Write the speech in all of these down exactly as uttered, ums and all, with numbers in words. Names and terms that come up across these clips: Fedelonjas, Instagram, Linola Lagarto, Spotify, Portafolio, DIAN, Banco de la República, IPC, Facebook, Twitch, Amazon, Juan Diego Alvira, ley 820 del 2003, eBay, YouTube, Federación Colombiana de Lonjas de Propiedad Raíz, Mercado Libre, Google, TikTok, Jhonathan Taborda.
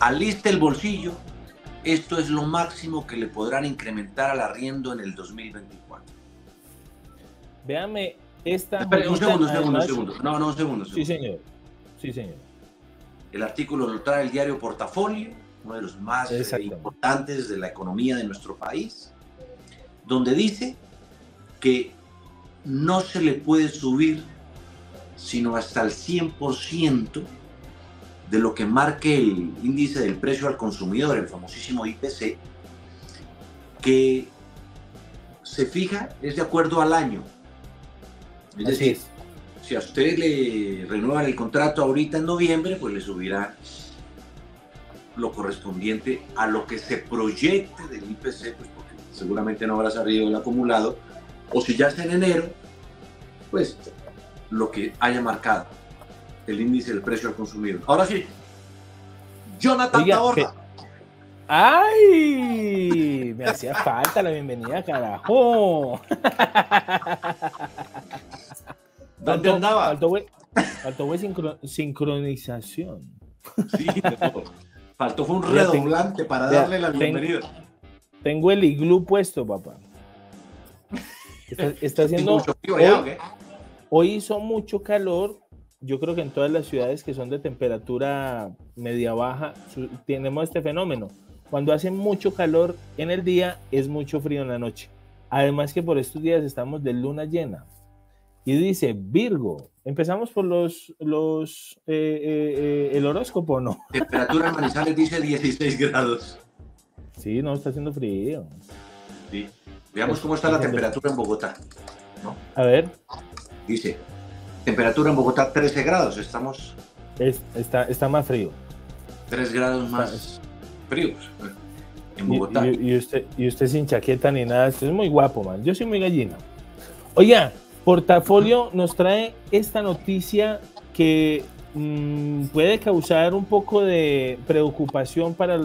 aliste el bolsillo, esto es lo máximo que le podrán incrementar al arriendo en el dos mil veinticuatro. Véame esta... Espera, un segundo, un segundo, un segundo. No, no, un segundo, un segundo. Sí, señor. Sí, señor. El artículo lo trae el diario Portafolio, uno de los más importantes de la economía de nuestro país, donde dice que no se le puede subir sino hasta el cien por ciento de lo que marque el índice del precio al consumidor, el famosísimo I P C, que se fija es de acuerdo al año. Es Así decir, es. si a usted le renuevan el contrato ahorita en noviembre, pues le subirá lo correspondiente a lo que se proyecte del I P C, pues porque seguramente no habrá salido el acumulado, o si ya está en enero, pues lo que haya marcado el índice del precio al consumidor. Ahora sí, Jonathan Oiga, Taborda. Que... ¡Ay! Me hacía falta la bienvenida, carajo. ¿Dónde andaba? Faltó fue sincro... sincronización. Sí, no. Faltó fue un redoblante para darle ya, la bienvenida. Tengo, tengo el iglú puesto, papá. Está, está haciendo... Mucho frío ya, hoy, hoy hizo mucho calor. Yo creo que en todas las ciudades que son de temperatura media baja tenemos este fenómeno. Cuando hace mucho calor en el día, es mucho frío en la noche. Además que por estos días estamos de luna llena. Y dice Virgo, empezamos por los, los eh, eh, eh, el horóscopo, ¿no? Temperatura en Manizales dice dieciséis grados. Sí, no, está haciendo frío. Sí. Veamos cómo está la temperatura en Bogotá, ¿no? A ver. Dice... Temperatura en Bogotá trece grados, estamos... Es, está, está más frío. tres grados más está, fríos en Bogotá. Y, y, y, usted, y usted sin chaqueta ni nada, usted es muy guapo, man. Yo soy muy gallina. Oiga, Portafolio nos trae esta noticia que mmm, puede causar un poco de preocupación para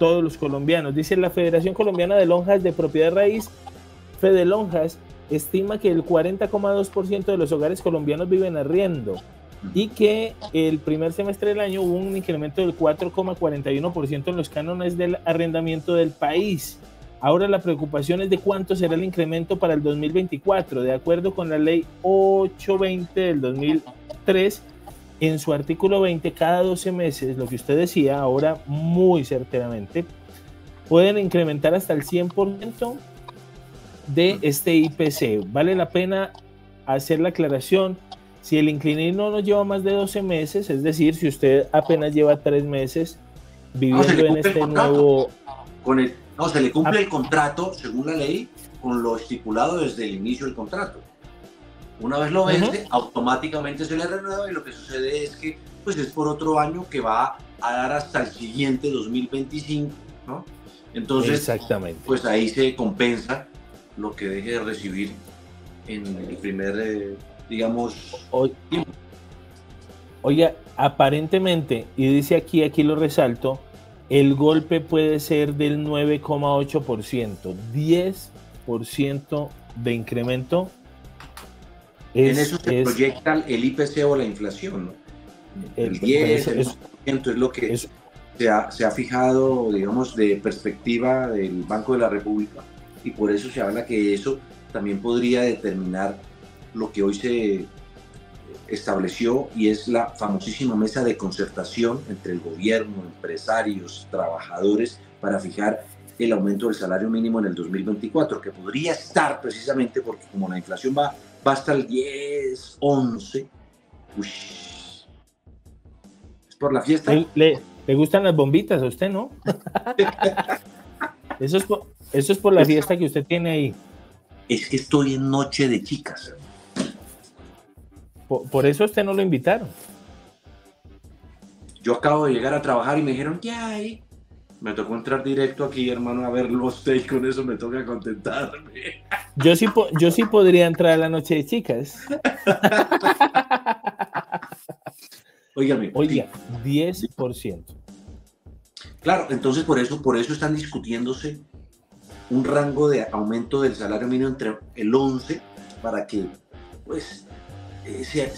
todos los colombianos. Dice la Federación Colombiana de Lonjas de Propiedad Raíz, Fedelonjas, estima que el cuarenta coma dos por ciento de los hogares colombianos viven arriendo y que el primer semestre del año hubo un incremento del cuatro coma cuarenta y uno por ciento en los cánones del arrendamiento del país. Ahora la preocupación es de cuánto será el incremento para el dos mil veinticuatro, de acuerdo con la ley ochocientos veinte del dos mil tres, en su artículo veinte, cada doce meses, lo que usted decía ahora muy certeramente, pueden incrementar hasta el cien por ciento de este I P C. Vale la pena hacer la aclaración: si el inquilino no lleva más de doce meses, es decir, si usted apenas lleva tres meses viviendo no, en este nuevo... Con el, no, se le cumple el contrato, según la ley, con lo estipulado desde el inicio del contrato. Una vez lo vence, uh-huh. automáticamente se le renueva y lo que sucede es que pues es por otro año que va a dar hasta el siguiente dos mil veinticinco, ¿no? Entonces, exactamente, pues ahí se compensa lo que deje de recibir en el primer, eh, digamos, hoy. Oiga, aparentemente, y dice aquí, aquí lo resalto, el golpe puede ser del nueve coma ocho por ciento, diez por ciento de incremento. Es, en eso se es, proyecta el I P C o la inflación, ¿no? El, el diez por ciento, el nueve por ciento es lo que eso, se, ha, se ha fijado, digamos, de perspectiva del Banco de la República. Y por eso se habla que eso también podría determinar lo que hoy se estableció y es la famosísima mesa de concertación entre el gobierno, empresarios, trabajadores para fijar el aumento del salario mínimo en el dos mil veinticuatro, que podría estar precisamente porque como la inflación va, va hasta el diez, once, uy, es por la fiesta. ¿Le, le gustan las bombitas a usted, no? Eso es por... Eso es por la fiesta que usted tiene ahí. Es que estoy en noche de chicas. Por, por eso usted no lo invitaron. Yo acabo de llegar a trabajar y me dijeron, ¿qué hay? Me tocó entrar directo aquí, hermano, a ver los takes, con eso me toca contentarme. Yo sí, yo sí podría entrar a la noche de chicas. Óigame. Oiga, diez por ciento. Claro, entonces por eso, por eso están discutiéndose un rango de aumento del salario mínimo entre el once para que pues, eh, sea,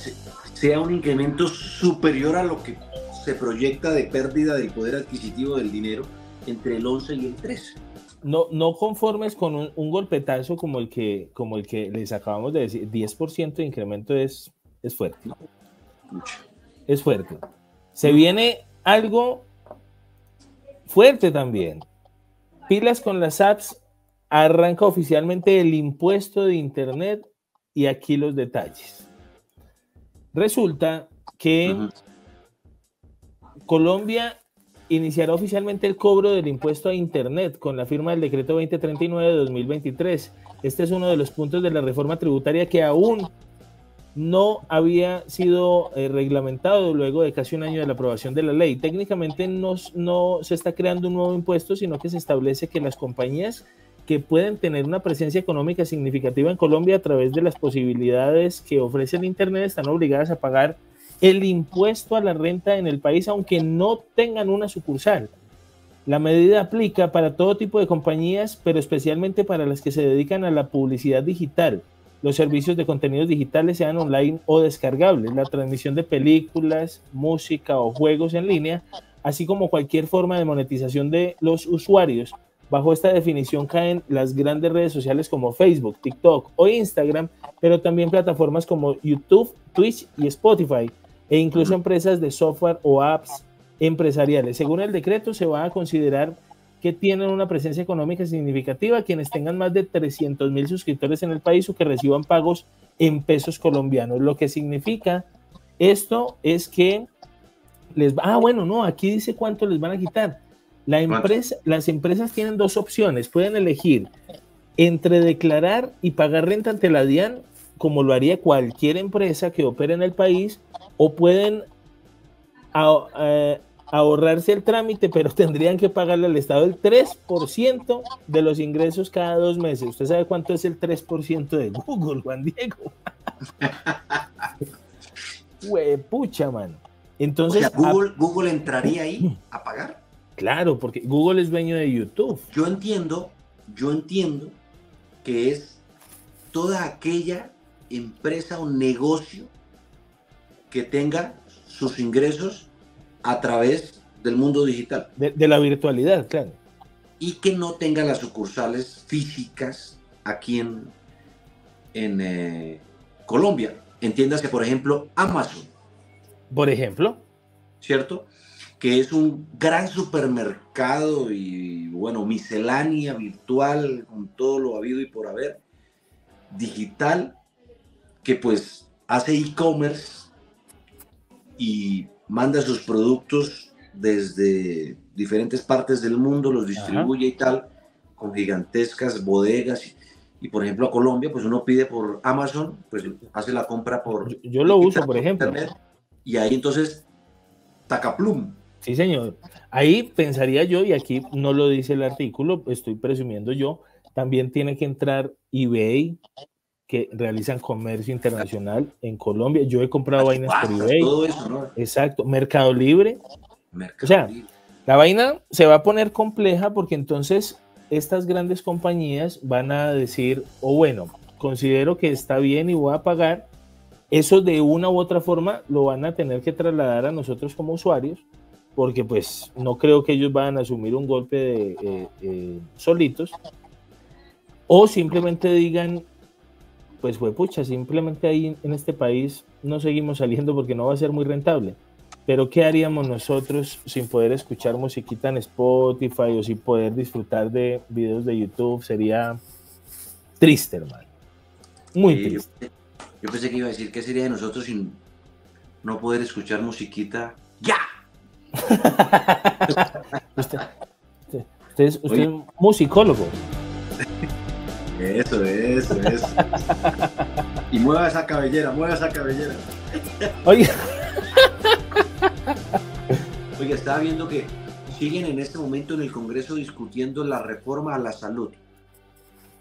sea un incremento superior a lo que se proyecta de pérdida del poder adquisitivo del dinero entre el once y el trece. No, no conformes con un, un golpetazo como el, que, como el que les acabamos de decir, diez por ciento de incremento es, es fuerte. Es fuerte. Se viene algo fuerte también. Pilas con las apps, arranca oficialmente el impuesto de Internet y aquí los detalles. Resulta que uh-huh. Colombia iniciará oficialmente el cobro del impuesto a Internet con la firma del decreto veinte treinta y nueve de dos mil veintitrés. Este es uno de los puntos de la reforma tributaria que aún no había sido eh, reglamentado luego de casi un año de la aprobación de la ley. Técnicamente no, no se está creando un nuevo impuesto, sino que se establece que las compañías que pueden tener una presencia económica significativa en Colombia a través de las posibilidades que ofrece el Internet están obligadas a pagar el impuesto a la renta en el país, aunque no tengan una sucursal. La medida aplica para todo tipo de compañías, pero especialmente para las que se dedican a la publicidad digital, los servicios de contenidos digitales, sean online o descargables, la transmisión de películas, música o juegos en línea, así como cualquier forma de monetización de los usuarios. Bajo esta definición caen las grandes redes sociales como Facebook, TikTok o Instagram, pero también plataformas como YouTube, Twitch y Spotify, e incluso empresas de software o apps empresariales. Según el decreto, se va a considerar que tienen una presencia económica significativa quienes tengan más de trescientos mil suscriptores en el país o que reciban pagos en pesos colombianos. Lo que significa esto es que les va... Ah, bueno, no, aquí dice cuánto les van a quitar. La empresa, las empresas tienen dos opciones, pueden elegir entre declarar y pagar renta ante la DIAN, como lo haría cualquier empresa que opere en el país, o pueden a, a, ahorrarse el trámite, pero tendrían que pagarle al Estado el tres por ciento de los ingresos cada dos meses. ¿Usted sabe cuánto es el tres por ciento de Google, Juan Diego? Huepucha, mano. Entonces, o sea, Google, a... ¿Google entraría ahí a pagar? Claro, porque Google es dueño de YouTube. Yo entiendo, yo entiendo que es toda aquella empresa o negocio que tenga sus ingresos a través del mundo digital. De, de la virtualidad, claro. Y que no tenga las sucursales físicas aquí en, en eh, Colombia. Entiéndase, por ejemplo, Amazon. Por ejemplo. ¿Cierto? Que es un gran supermercado y, bueno, miscelánea virtual, con todo lo habido y por haber, digital, que pues hace e-commerce y manda sus productos desde diferentes partes del mundo, los distribuye Ajá. y tal, con gigantescas bodegas. Y, y, por ejemplo, a Colombia, pues uno pide por Amazon, pues hace la compra por... Yo lo uso, por ejemplo. Internet, y ahí entonces, tacaplum. Sí, señor. Ahí pensaría yo, y aquí no lo dice el artículo, estoy presumiendo yo, también tiene que entrar eBay, que realizan comercio internacional en Colombia. Yo he comprado vainas por eBay. Todo eso, ¿no? Exacto. Mercado Libre. Mercado o sea, Libre. La vaina se va a poner compleja porque entonces estas grandes compañías van a decir, o oh, bueno, considero que está bien y voy a pagar. Eso de una u otra forma lo van a tener que trasladar a nosotros como usuarios, porque pues no creo que ellos vayan a asumir un golpe de, eh, eh, solitos, o simplemente digan, pues fue pucha, simplemente ahí en este país no seguimos saliendo porque no va a ser muy rentable. Pero ¿qué haríamos nosotros sin poder escuchar musiquita en Spotify o sin poder disfrutar de videos de YouTube? Sería triste, hermano, muy sí, triste. Yo, yo pensé que iba a decir, ¿qué sería de nosotros sin no poder escuchar musiquita? ¡Ya! usted, usted, usted, es, usted es musicólogo. Eso, eso, eso. Y mueva esa cabellera, mueva esa cabellera. Oiga, Oiga, estaba viendo que siguen en este momento en el Congreso discutiendo la reforma a la salud.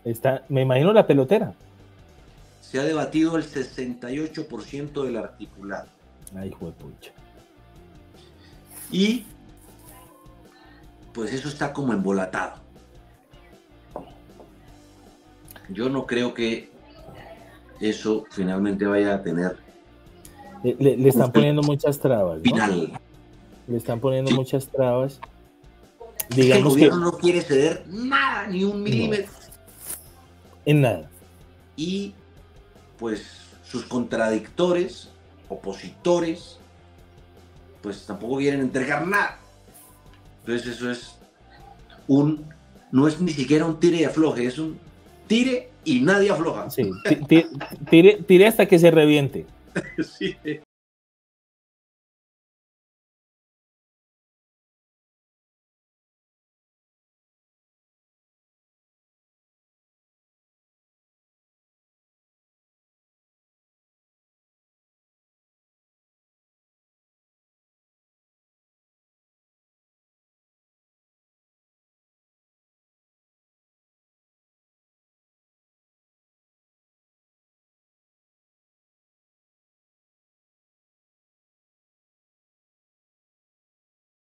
Está, me imagino la pelotera. Se ha debatido el sesenta y ocho por ciento del articulado. Ay, hijo de pucha. Y pues eso está como embolatado. Yo no creo que eso finalmente vaya a tener... Le, le, le están poniendo muchas trabas, ¿no? Final. le están poniendo muchas trabas. Digamos el gobierno que no quiere ceder nada, ni un milímetro. No, en nada. Y pues sus contradictores, opositores, pues tampoco vienen a entregar nada. Entonces eso es un, no es ni siquiera un tire y afloje, es un tire y nadie afloja. Sí, tire, tire hasta que se reviente. Sí.